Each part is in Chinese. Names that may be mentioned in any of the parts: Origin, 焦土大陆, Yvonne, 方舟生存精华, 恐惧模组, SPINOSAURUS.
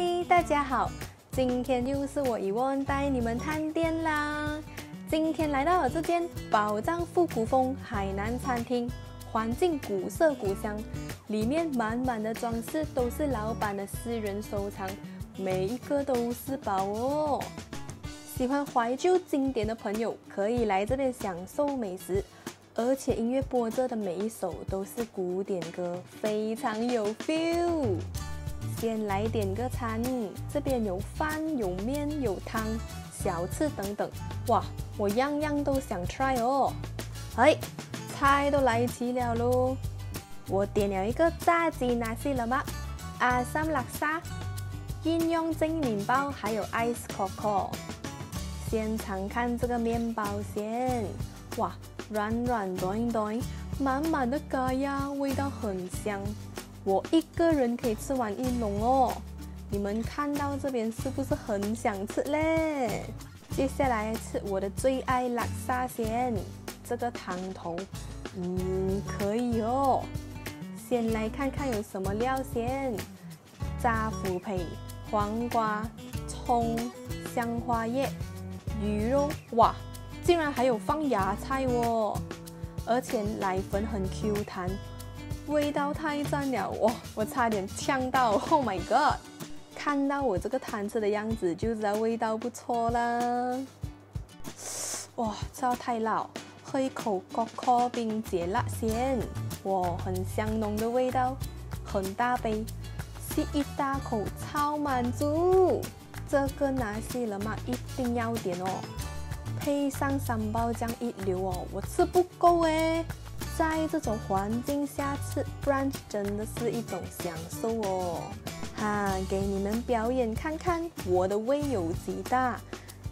嗨，大家好，今天又是我Yvonne带你们探店啦。今天来到了这间宝藏复古风海南餐厅，环境古色古香，里面满满的装饰都是老板的私人收藏，每一个都是宝哦。喜欢怀旧经典的朋友可以来这边享受美食。 而且音乐播着的每一首都是古典歌，非常有 feel。先来点个餐，这边有饭、有面、有汤、小吃等等，哇，我样样都想 try 哦。哎，菜都来齐了咯，我点了一个炸鸡nasi lemak、asam laksa、应用蒸面包，还有 ice coco。先尝看这个面包先，哇！ 软软短短，满满的咖呀，味道很香。我一个人可以吃完一笼哦。你们看到这边是不是很想吃嘞？接下来吃我的最爱叻沙先，这个汤头，可以哦。先来看看有什么料先，炸腐皮、黄瓜、葱、香花叶、鱼肉，哇！ 竟然还有放芽菜哦，而且奶粉很 Q 弹，味道太赞了哇！我差点呛到 ，Oh my god！ 看到我这个贪吃的样子就知道味道不错啦。哇，这道太辣，喝一口可可冰解辣先，哇，很香浓的味道，很大杯，吸一大口超满足。这个nasi lemak一定要点哦。 配上三包酱一流哦，我吃不够哎！在这种环境下吃 brunch 真的是一种享受哦。哈，给你们表演看看我的胃有几大，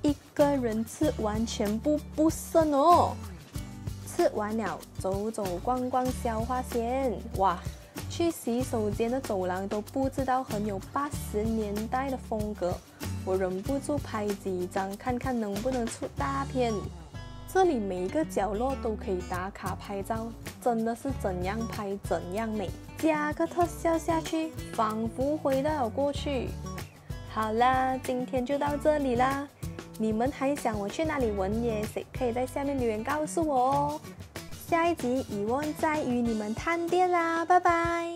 一个人吃完全部不剩哦。吃完了，走走逛逛消化先。哇，去洗手间的走廊都不知道很有80年代的风格。 我忍不住拍几张，看看能不能出大片。这里每一个角落都可以打卡拍照，真的是怎样拍怎样美。加个特效下去，仿佛回到了过去。好啦，今天就到这里啦。你们还想我去哪里玩野食？可以在下面留言告诉我哦。下一集Yvonne再与你们探店啦，拜拜。